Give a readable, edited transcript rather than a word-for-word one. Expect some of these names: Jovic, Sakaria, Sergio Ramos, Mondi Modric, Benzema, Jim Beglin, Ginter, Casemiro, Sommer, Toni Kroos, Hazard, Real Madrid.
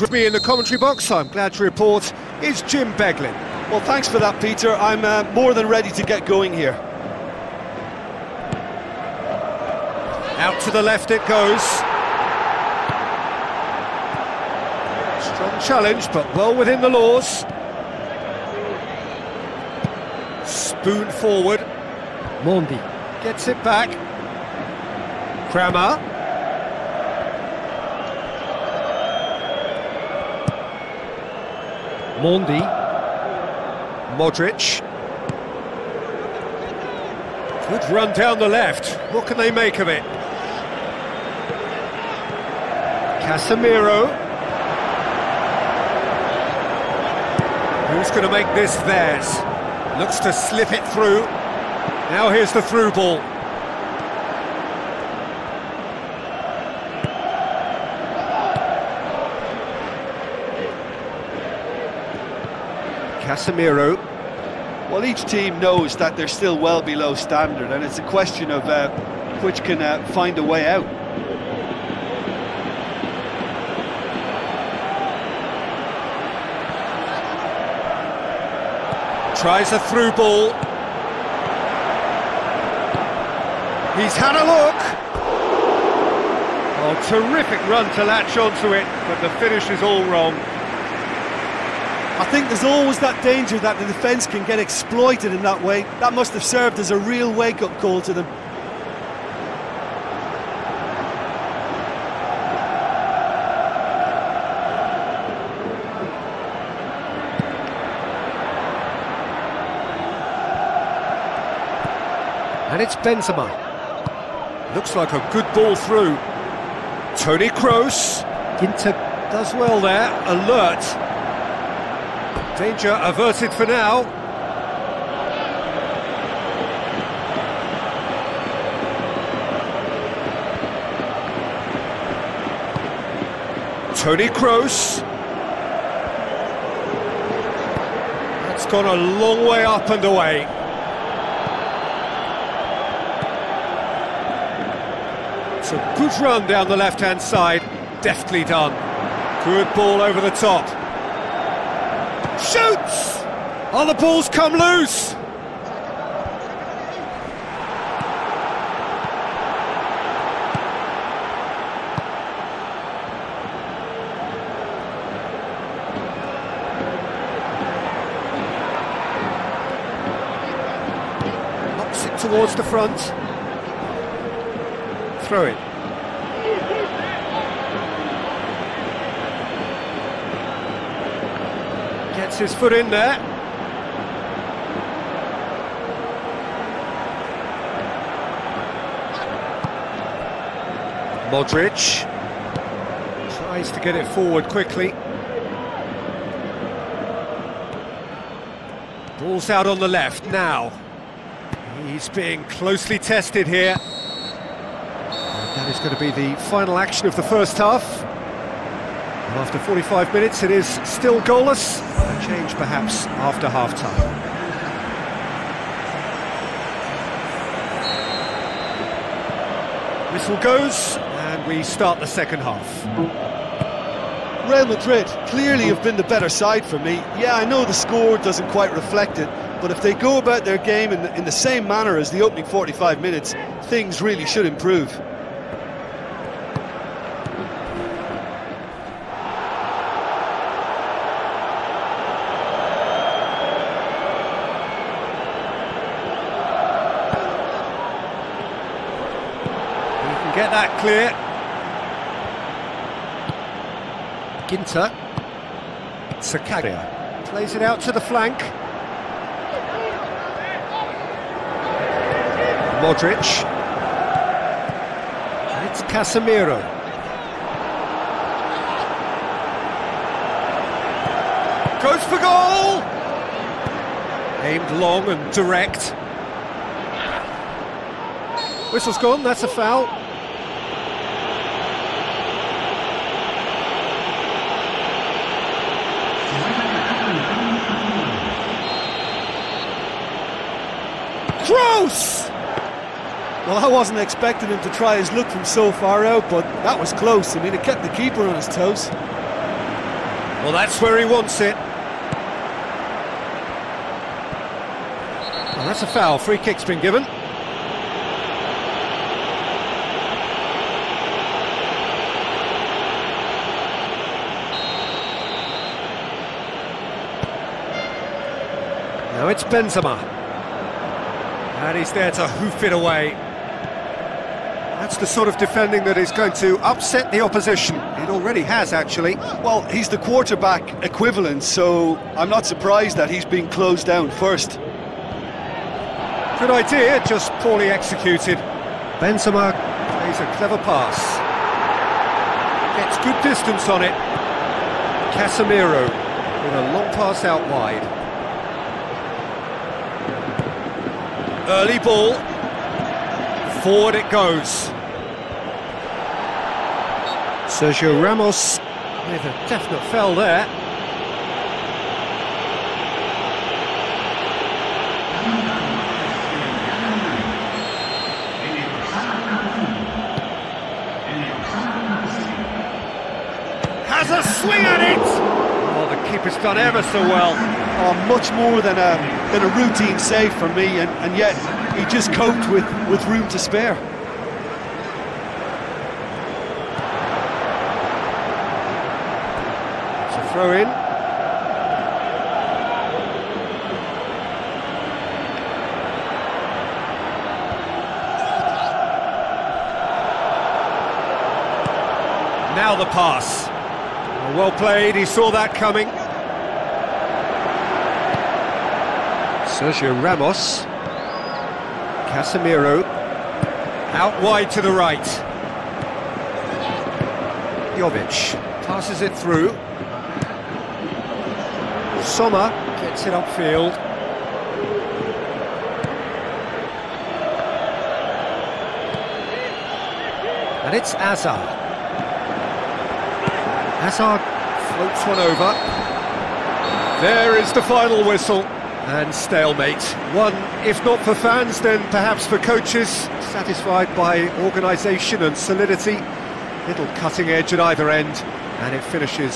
With me in the commentary box, I'm glad to report, is Jim Beglin. Well, thanks for that, Peter. I'm more than ready to get going here. Out to the left it goes. Strong challenge, but well within the laws. Spoon forward. Mondi gets it back. Kramer. Mondi, Modric, good run down the left. What can they make of it? Casemiro, who's going to make this theirs? Looks to slip it through. Now here's the through ball. Casemiro. Well, each team knows that they're still well below standard, and it's a question of which can find a way out. Tries a through ball. He's had a look. Oh, terrific run to latch onto it, but the finish is all wrong. I think there's always that danger that the defence can get exploited in that way. That must have served as a real wake-up call to them. And it's Benzema. Looks like a good ball through. Toni Kroos. Ginter does well there. Alert. Danger averted for now. Toni Kroos. That's gone a long way up and away. It's a good run down the left-hand side. Deftly done. Good ball over the top. Shoots! Oh, the ball's come loose! Knocks it towards the front. Throw it. Gets his foot in there. Modric tries to get it forward quickly. Ball's out on the left now. He's being closely tested here. And that is going to be the final action of the first half. After 45 minutes, it is still goalless. Change perhaps after half-time. Whistle goes, and we start the second half. Real Madrid clearly have been the better side for me. Yeah, I know the score doesn't quite reflect it, but if they go about their game in the same manner as the opening 45 minutes, things really should improve. Get that clear. Ginter. Sakaria plays it out to the flank. Modric. It's Casemiro. Goes for goal! Aimed long and direct. Whistle's gone, that's a foul. Close! Well, I wasn't expecting him to try his look from so far out, but that was close. I mean, it kept the keeper on his toes. Well, that's where he wants it. And that's a foul. Free kick's been given. Now it's Benzema. And he's there to hoof it away. That's the sort of defending that is going to upset the opposition. It already has, actually. Well, he's the quarterback equivalent, so I'm not surprised that he's been closed down first. Good idea, just poorly executed. Benzema plays a clever pass. Gets good distance on it. Casemiro with a long pass out wide. Early ball. Forward it goes. Sergio Ramos with a definite foul there. Has a swing at it! Oh, the keeper's done ever so well. Oh, much more than a routine save for me, and yet he just coped with room to spare. It's a throw in. Now the pass. Well played, he saw that coming. Sergio Ramos. Casemiro, out wide to the right. Jovic passes it through. Sommer gets it upfield. And it's Hazard. Hazard floats one over. There is the final whistle. And stalemate. One, if not for fans, then perhaps for coaches, satisfied by organisation and solidity. Little cutting edge at either end, and it finishes.